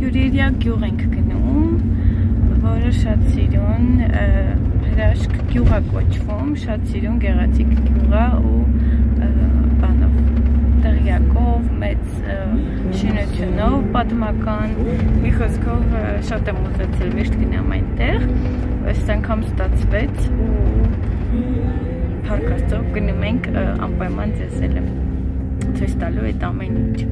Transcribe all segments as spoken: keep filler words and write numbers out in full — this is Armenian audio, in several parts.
Յուրիրյա գյուղ ենք գնում, որը շատ սիրուն հրաշք գյուղ է կոչվում, շատ սիրուն գեղեցիկ գյուղ է ու բանով, դղյակով, մեծ շինությունով, պատմական, մի խոսքով շատ եմ ուզեցել միշտ գնամ այնտեղ, այս անգամ ստացվեց ու փառք Աստծո գնում ենք անպայման տեսել եմ, ցույց տալու այդ ամեն ինչ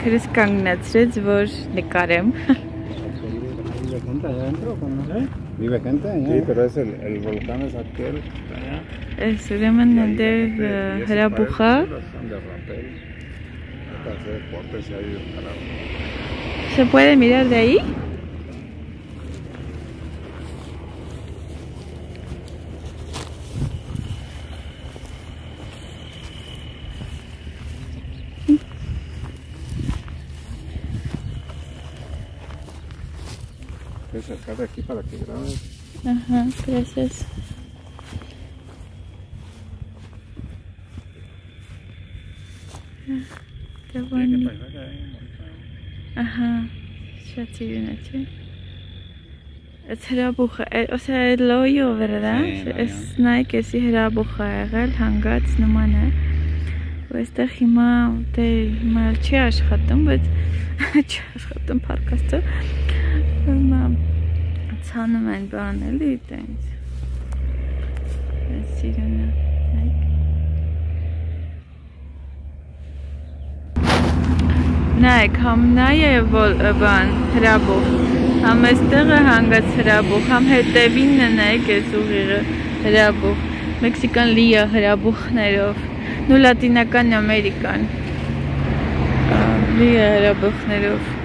Քրիս կանգնացրեց, որ նկարեմ։ Այս ուրեմն այնտեղ հրաբուխ է։ ¿Se puede mirar de ahí? Acercar aquí para que grabes. Ajá, gracias. Qué bueno. Ajá, ya te vi una chica. Es herabuja, o sea, el hoyo, ¿verdad? Es Nike, es herabuja, el hangats, no maná. Pues te jima, te marchas, jatum, pues. Chas, jatum, parcasto. Ցանում են բան էլի այտենց այս սիրունը նայք համ նայե բան հրաբուխ համ այստեղը հանգած հրաբուխ համ հետևինն է նայք այս ուղիղը հրաբուխ մեքսիկան լիա հրաբուխներով նու լատինական ամերիկան լիա հրաբուխներով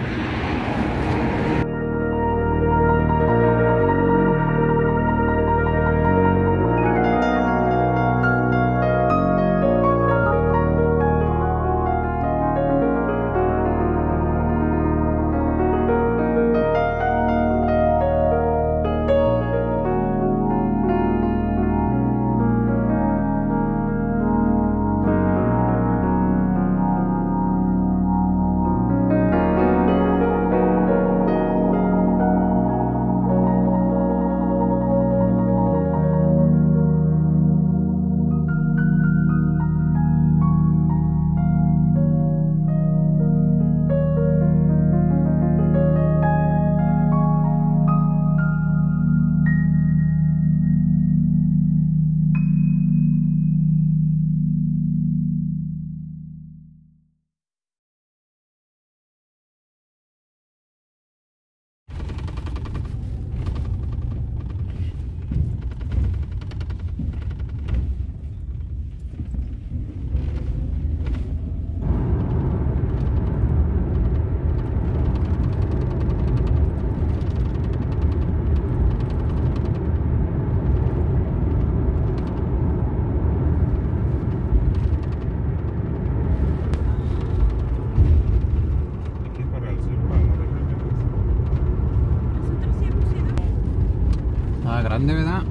Grande, ¿verdad?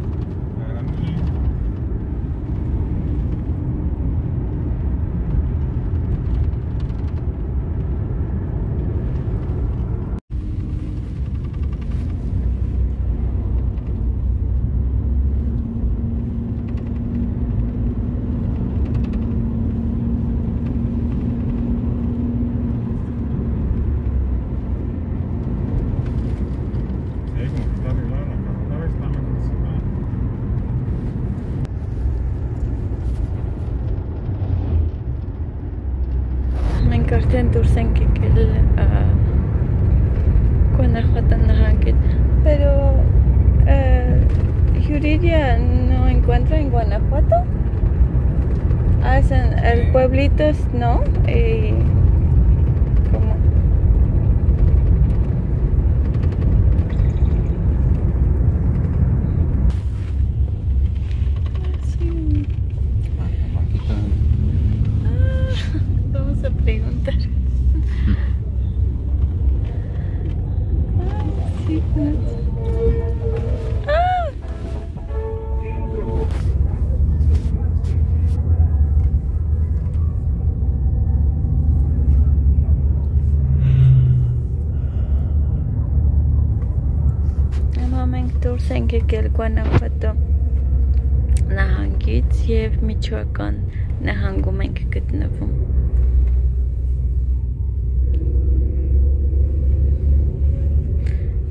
Արդեն դուրս ենք եկել Գուանախուատո նահանգից, pero Յուրիրյա no encuentro en Guanajuato. Hacen el pueblito, ¿no? Y como Եկել Գուանախուատո նահանգից և Միչոական նահանգում ենք գտնվում։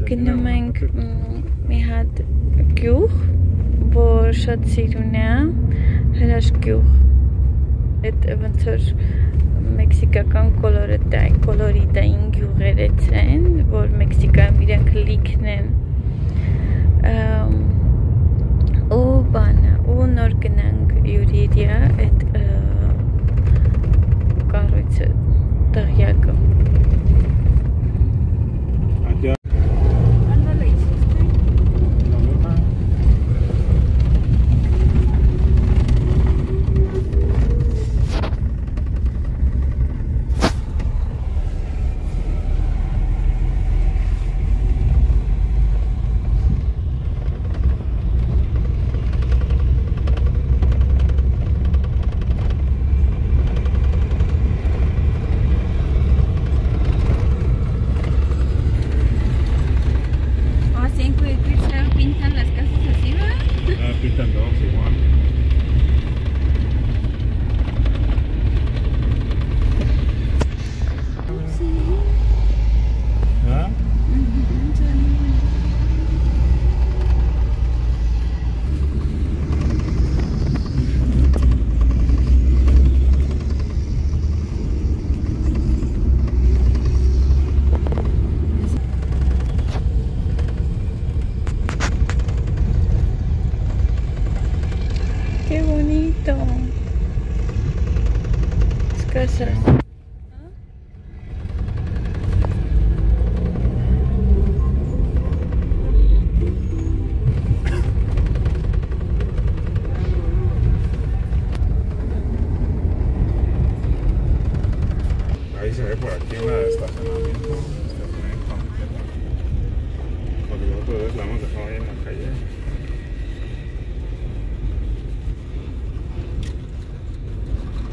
Գնում ենք մի հատ գյուղ, որ շատ սիրուն է, հրաշք գյուղ։ Այդ ոնց որ մեքսիկական կոլորիտային գյուղերից են, որ Մեքսիկայում իրենք լիքն են։ Ու բանը, ու նոր գնանք Յուրիրյա, այդ կառույցը, տղյակը por aquí.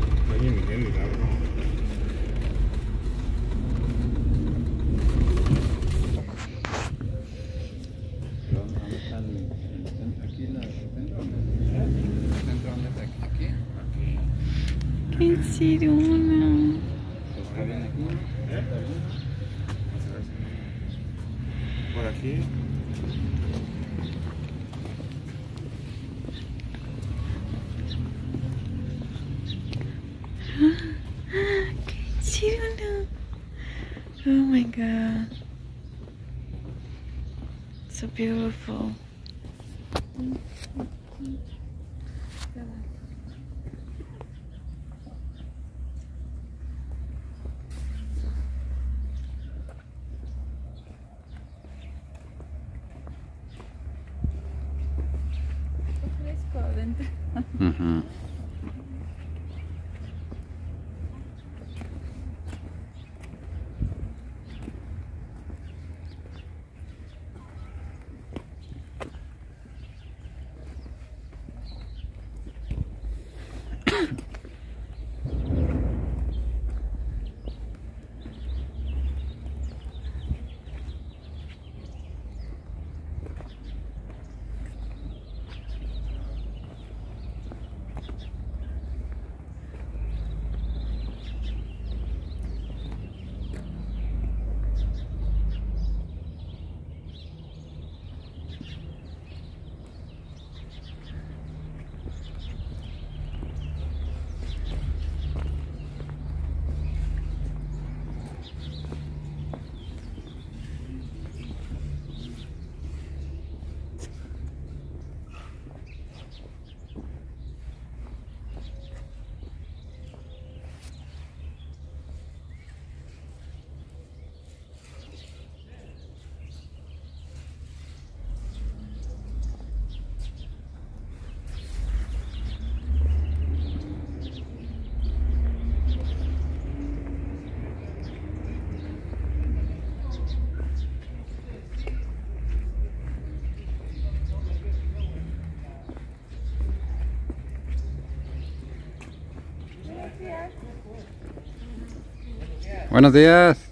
Qué chido, ¿no? Oh my god, so beautiful. Uh-huh. Buenos días.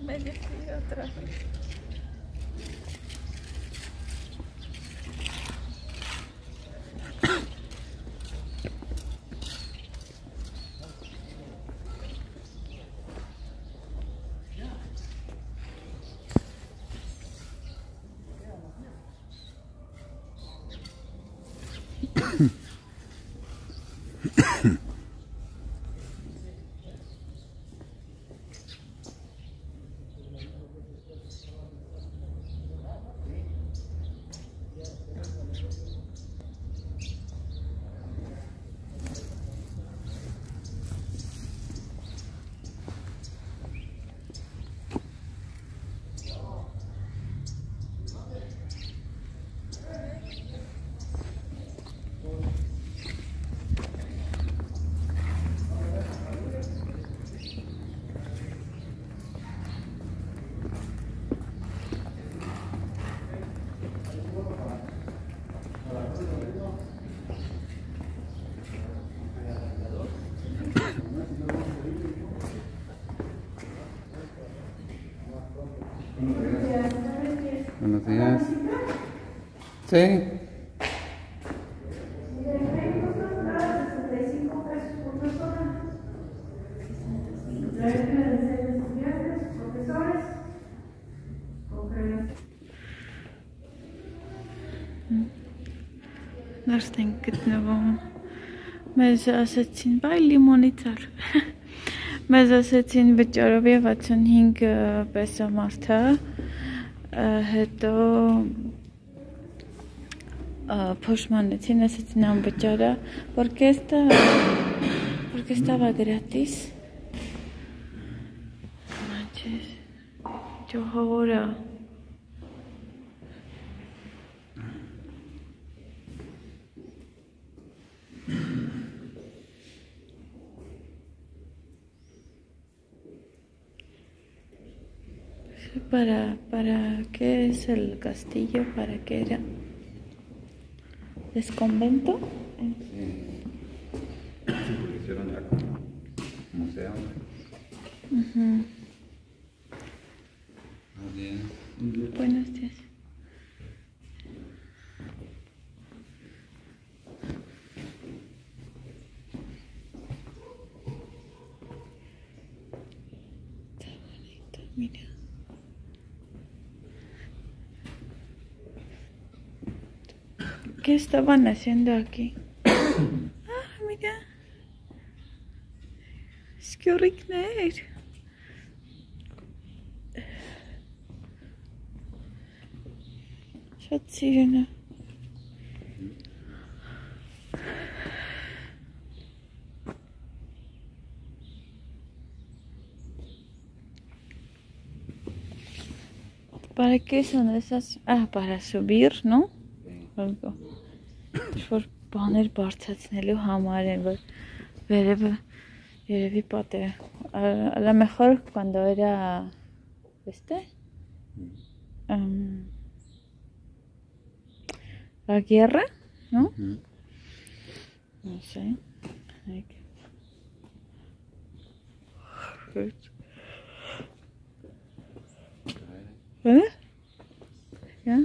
Buenos días. Sí. Նարստ ենք գտնվում, մեզ ասեցին, բայ լիմոնի ծար, մեզ ասեցին վճարով և վաթսունհինգ պեսո մարդը, հետո փոշմանեցին, ասեցին ամ վճարը, որ կեզ տավա գրատիս, ճոհորը, Para, ¿Para qué es el castillo? ¿Para qué era? ¿Es convento? Sí. Lo hicieron ya como museo. Uh-huh. Muy bien. Buenos días. Está bonito, mira. ¿Qué estaban haciendo aquí? Ah, mira. Es que horrible. Schatzirena. ¿Para qué son esas? Ah, para subir, ¿no? Algo. Որ բաներ բարձացնելու համար են, որ վերևը երևի պատը a lo mejor cuando era este um, la guerra, ¿no? Mm. No sé. ¿Eh? ¿Ya?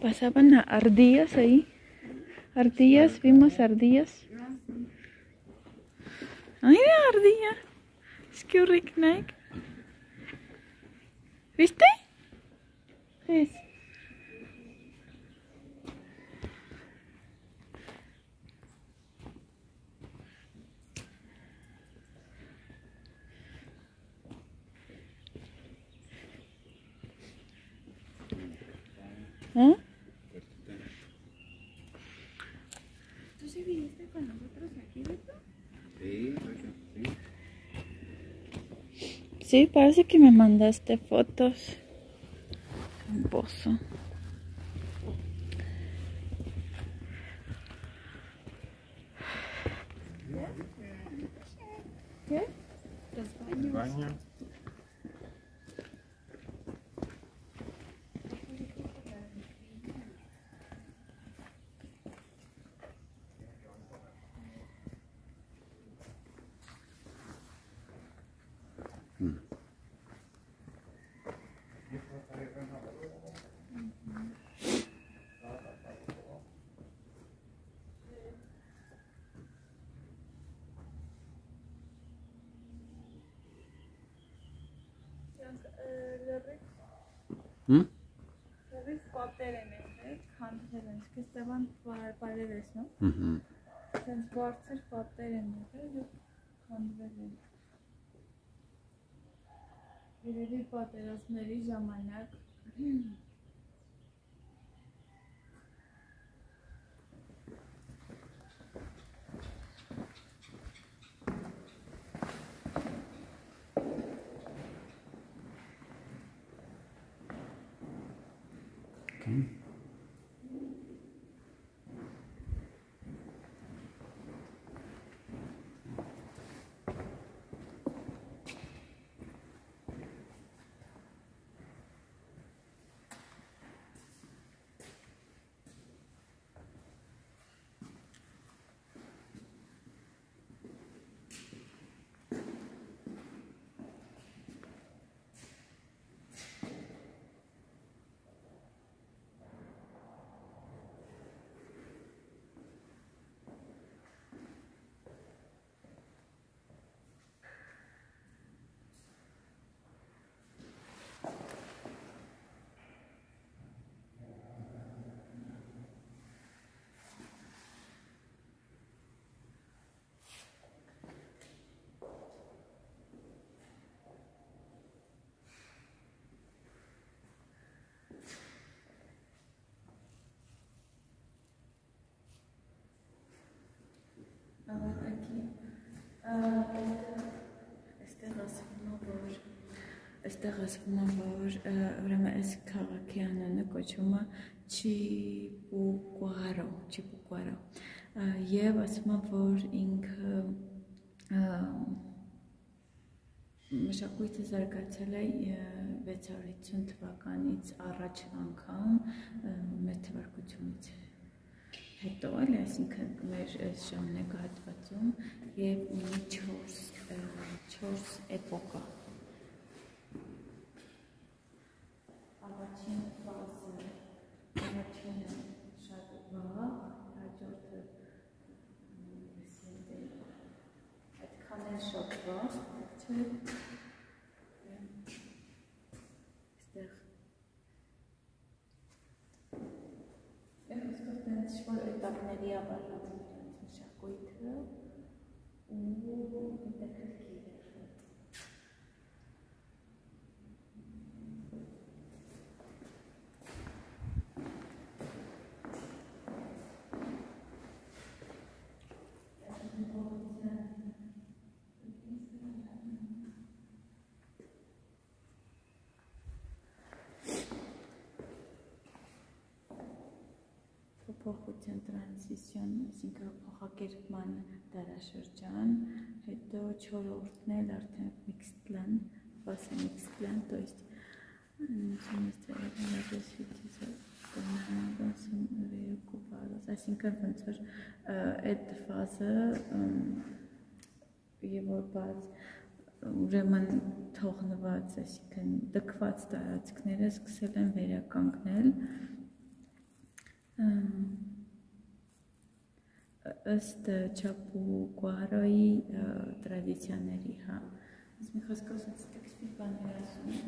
Pasaban ardillas ahí, ardillas, vimos ardillas. Ay, ardilla, es que horrible. ¿Viste? Es. ¿Tú sí viniste con nosotros aquí, Beto? Sí, sí. Sí, parece que me mandaste fotos. Un pozo. ¿Qué? Los baños. ¿Mm? ¿Sabes cóterenes? Cóterenes que estaban para paredes, ¿no? Mhm. Entonces, bordes cóterenes, ¿no? Cóterenes. Y de ahí cóteras neri zamanak. A ver, aquí. Uh, este rasvuma bor. Este rasvuma bor. Ուրեմն այս քաղաքի անունը կոչվում է Չիպուկուարո, Չիպուկուարո. Եվ ասում են, որ ինքը մշակույթը զարգացել է վեց հարյուր հինգ թվականից առաջ անգամ մեր թվարկությունից հետո էլ, այսինքն մեր ժամանակահատվածում եւ ունի չորս էպոկա. Առաջին ֆազը, առաջինը շատ վաղ, հաջորդը այդքան էլ շատ վաղ, որ էտապների ավարտած մշակույթը ու հետաքրքիր է։ Փոփոխության տրանզիսիոն, այսինքն փոխակերպման դարաշրջան, հետո չորրորդն էլ արդեն միքստլան, ֆազա միքստլան, то есть այսինքն ոնց որ այդ ֆազը եւ որպես ուրեմն թողնված, այսինքն դկված տարածքները սկսել են վերականգնել Ըստ Չիպուկուարոյի տրադիցիաների, հա։ Ես մի խոսքով ասած տեքստի բաներ ասում եմ։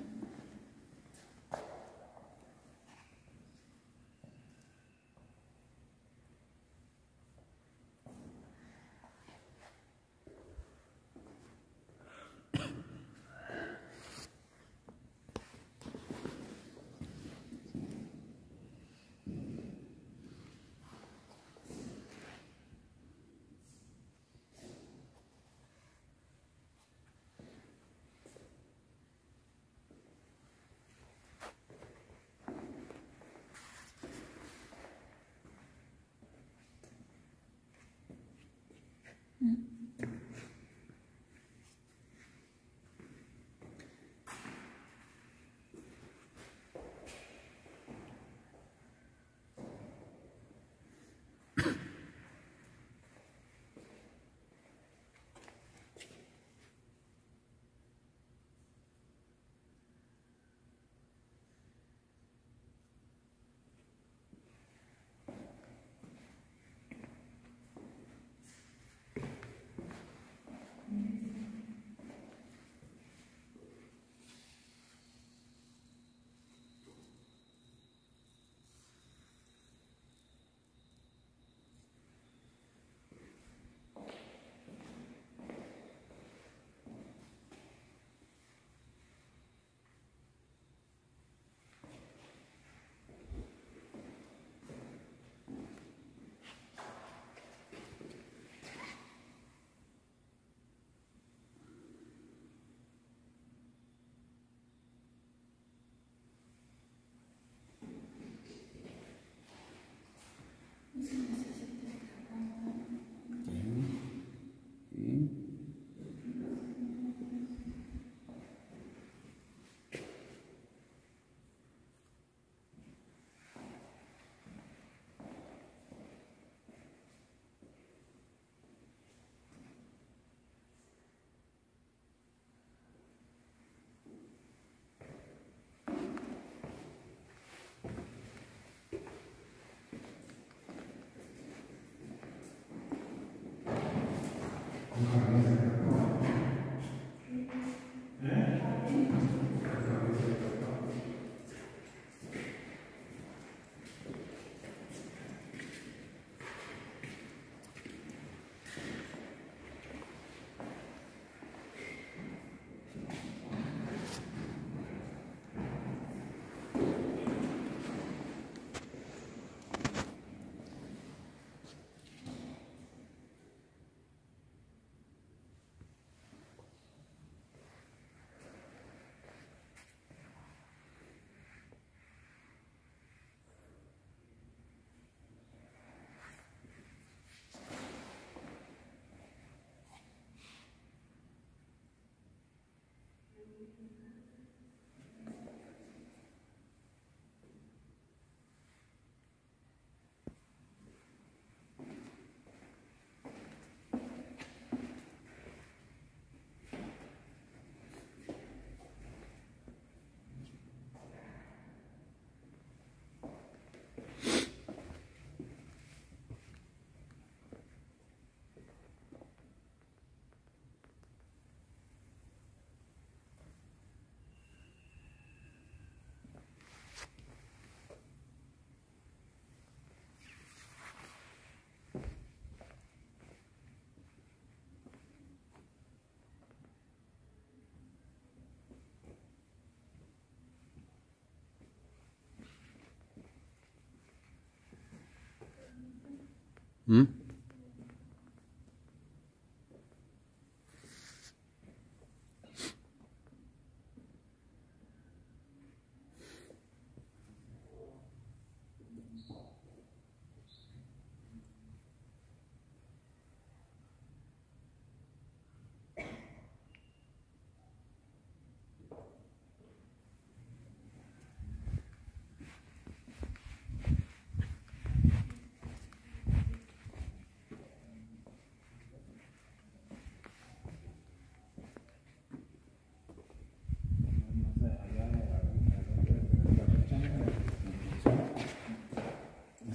Հմ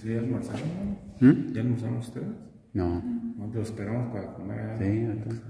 ¿Sí almorzamos? ¿Mm? ¿Ya almorzaron ustedes? No. No te esperamos para comer allá. Sí, entonces.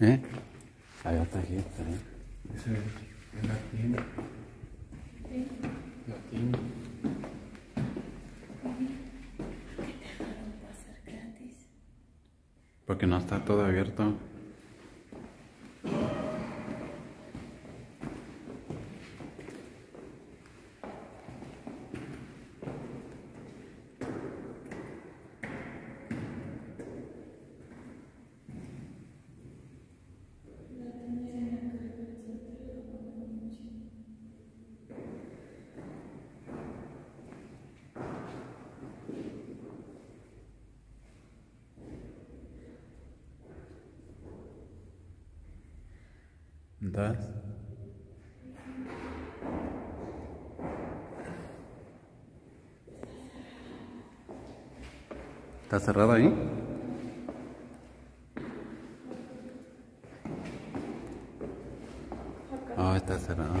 ¿Eh? Hay otra gente, ¿eh? Es el latín. ¿Sí? Latín. ¿Por qué te dejaron pasar gratis? Porque no está todo abierto. Да? ¿Está cerrada ahí? Ah, oh, está cerrada.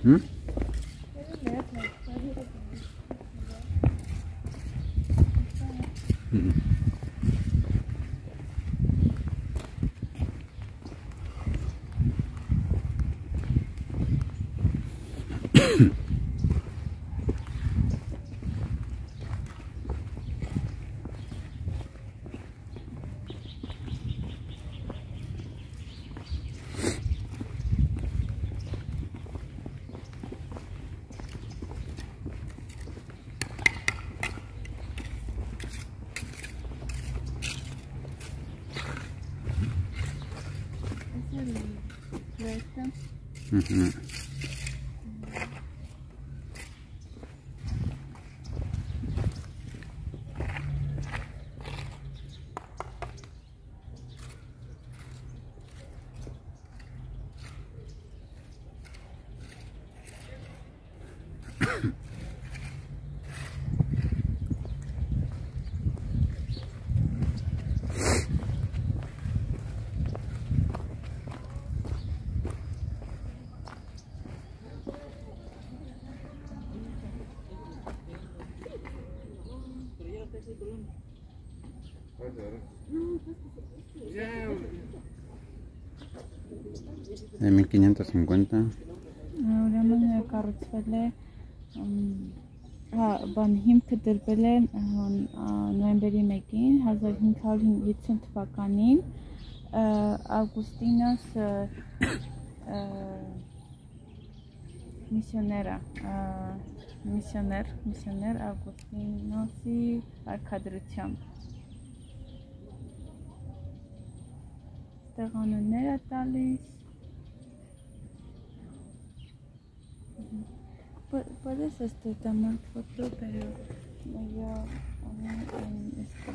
Hmm? Mm-hmm. De mil quinientos cincuenta. Ahora me carro chile. Ah, van him que derbelen noyembrի մեկին հազար հինգ հարյուր հինգ թվականին Ագուստինոս միսիոներա միսիոներ միսիոներ Ագուստինոսի արկադրությամբ տեղանուններ է տալիս. Puedes este tomar foto, pero yo en esto.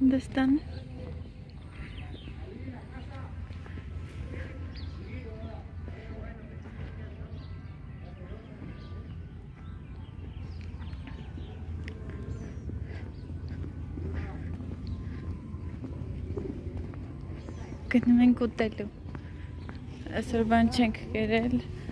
¿Dónde están? Que no me encuentro. Eso van a chequear él.